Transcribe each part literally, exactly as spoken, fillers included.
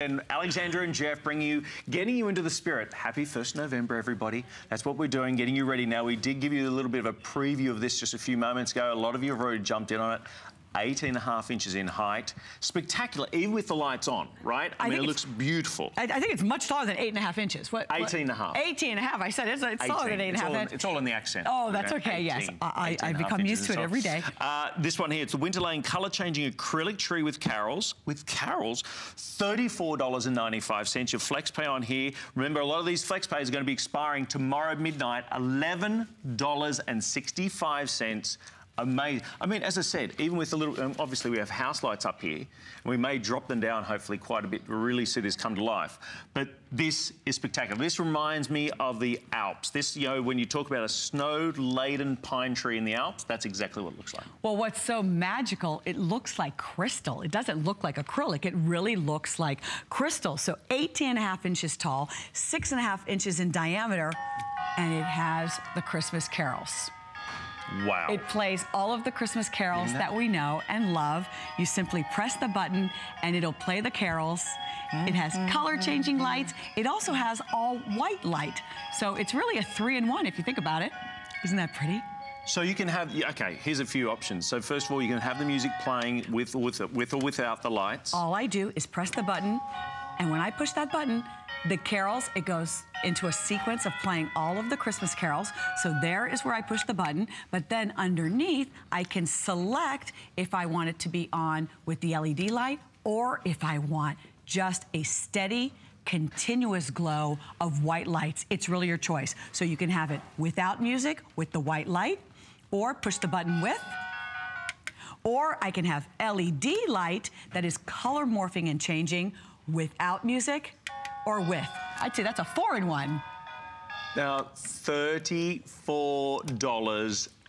And Alexandra and Jeff bring you, getting you into the spirit. Happy first of November, everybody. That's what we're doing, getting you ready now. We did give you a little bit of a preview of this just a few moments ago. A lot of you have already jumped in on it. eighteen and a half inches in height. Spectacular, even with the lights on, right? I, I mean, it looks beautiful. I, I think it's much taller than eight and a half inches. What, eighteen what? and a half. eighteen and a half. I said it's, it's taller than eight and a half inches. It's all in the accent. Oh, that's okay, okay. yes. I, I, I become used to it every day. Uh, this one here, it's the Winter Lane Color Changing Acrylic Tree with Carols. With Carols, thirty-four ninety-five. Your flex pay on here. Remember, a lot of these flex pays are going to be expiring tomorrow midnight, eleven dollars and sixty-five. Amazing. I mean, as I said, even with a little, um, obviously we have house lights up here, and we may drop them down hopefully quite a bit, really see this come to life. But this is spectacular. This reminds me of the Alps. This, you know, when you talk about a snow-laden pine tree in the Alps, that's exactly what it looks like. Well, what's so magical, it looks like crystal. It doesn't look like acrylic. It really looks like crystal. So eighteen and a half inches tall, six and a half inches in diameter, and it has the Christmas carols. Wow. It plays all of the Christmas carols that we know and love. You simply press the button and it'll play the carols. It has color changing lights. It also has all white light. So it's really a three in one if you think about it. Isn't that pretty? So you can have, okay, here's a few options. So first of all, you can have the music playing with or, with, with or without the lights. All I do is press the button, and when I push that button, the carols, it goes into a sequence of playing all of the Christmas carols. So there is where I push the button, but then underneath, I can select if I want it to be on with the L E D light or if I want just a steady, continuous glow of white lights. It's really your choice. So you can have it without music, with the white light, or push the button with, or I can have L E D light that is color morphing and changing without music, or with. I'd say that's a four in one. Now, thirty-four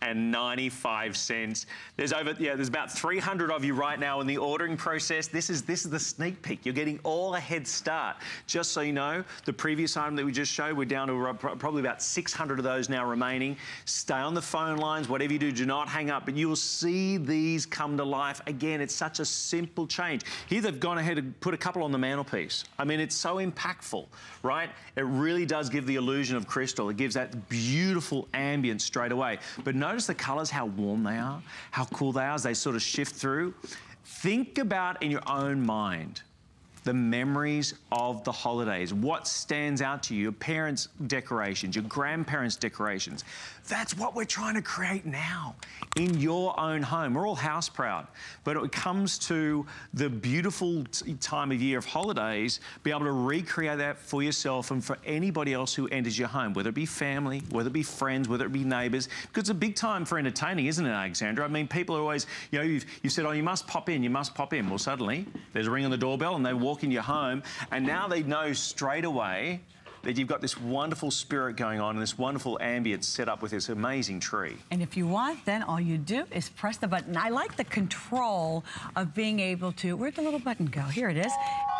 ninety-five. There's over, yeah, there's about three hundred of you right now in the ordering process. This is, this is the sneak peek. You're getting all a head start. Just so you know, the previous item that we just showed, we're down to probably about six hundred of those now remaining. Stay on the phone lines. Whatever you do, do not hang up. But you will see these come to life. Again, it's such a simple change. Here they've gone ahead and put a couple on the mantelpiece. I mean, it's so impactful, right? It really does give the illusion of crystal. It gives that beautiful ambience straight away. But no, notice the colours, how warm they are, how cool they are as they sort of shift through. Think about in your own mind the memories of the holidays. What stands out to you? Your parents' decorations, your grandparents' decorations. That's what we're trying to create now in your own home. We're all house proud, but it comes to the beautiful time of year of holidays, be able to recreate that for yourself and for anybody else who enters your home, whether it be family, whether it be friends, whether it be neighbours, because it's a big time for entertaining, isn't it, Alexandra? I mean, people are always, you know, you've, you've said, oh, you must pop in, you must pop in. Well, suddenly there's a ring on the doorbell and they walk in your home, and now they know straight away that you've got this wonderful spirit going on and this wonderful ambience set up with this amazing tree. And if you want, then all you do is press the button. I like the control of being able to, where'd the little button go? Here it is.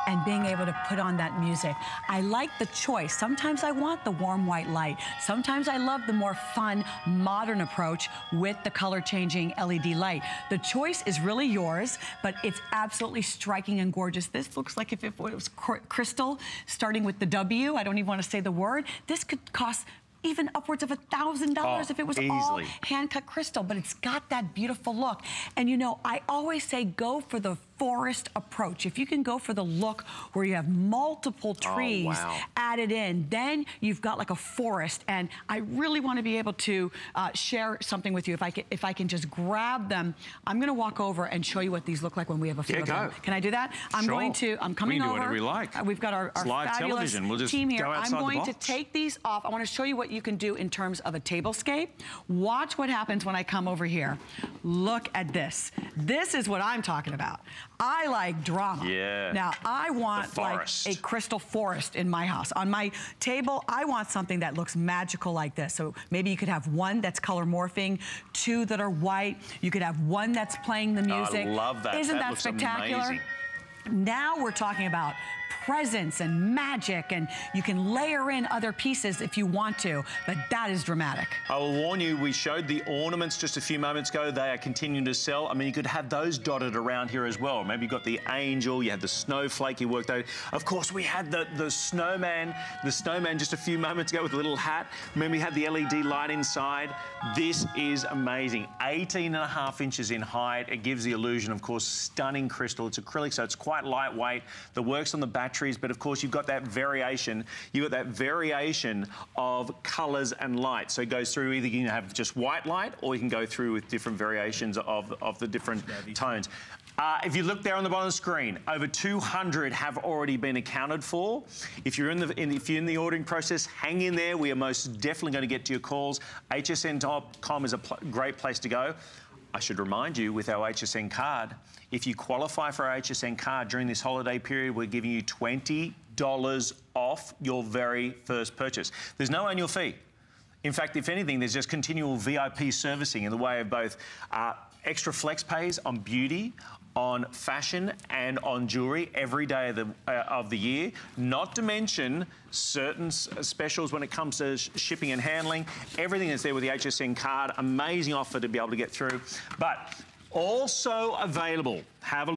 And being able to put on that music. I like the choice. Sometimes I want the warm white light. Sometimes I love the more fun, modern approach with the color-changing L E D light. The choice is really yours, but it's absolutely striking and gorgeous. This looks like if it was crystal, starting with the W. I don't even want to say the word. This could cost even upwards of a thousand dollars oh, if it was easily. All hand-cut crystal, but it's got that beautiful look. And you know, I always say go for the forest approach. If you can go for the look where you have multiple trees oh, wow. added in, then you've got like a forest. And I really want to be able to uh, share something with you. If I can, if I can just grab them, I'm going to walk over and show you what these look like when we have a few yeah, of them. Can I do that? I'm sure. going to. I'm coming we can do over. We like. Uh, we've got our, our live fabulous television. We'll just team here. Go I'm going to take these off. I want to show you what you can do in terms of a tablescape. Watch what happens when I come over here. Look at this. This is what I'm talking about. I like drama. Yeah. Now, I want like a crystal forest in my house. On my table, I want something that looks magical like this. So maybe you could have one that's color morphing, two that are white. You could have one that's playing the music. I love that. Isn't that, that spectacular? Amazing. Now we're talking about presence and magic, and you can layer in other pieces if you want to, but that is dramatic. I will warn you, we showed the ornaments just a few moments ago. They are continuing to sell. I mean, you could have those dotted around here as well. Maybe you got the angel, you had the snowflake, you worked out. Of course, we had the, the snowman, the snowman just a few moments ago with a little hat. Remember, we had the L E D light inside. This is amazing. eighteen and a half inches in height. It gives the illusion, of course, stunning crystal. It's acrylic, so it's quite lightweight. The work's on the batteries, but of course, you've got that variation. You've got that variation of colors and light. So it goes through, either you can have just white light, or you can go through with different variations of, of the different tones. Uh, if you look there on the bottom of the screen, over two hundred have already been accounted for. If you're in the in, if you're in the ordering process, hang in there. We are most definitely going to get to your calls. H S N dot com is a pl great place to go. I should remind you, with our H S N card, if you qualify for our H S N card during this holiday period, we're giving you twenty dollars off your very first purchase. There's no annual fee. In fact, if anything, there's just continual V I P servicing in the way of both uh, extra flex pays on beauty, on fashion, and on jewellery every day of the, uh, of the year, not to mention certain specials when it comes to sh shipping and handling. Everything is there with the H S N card. Amazing offer to be able to get through. But also available, have a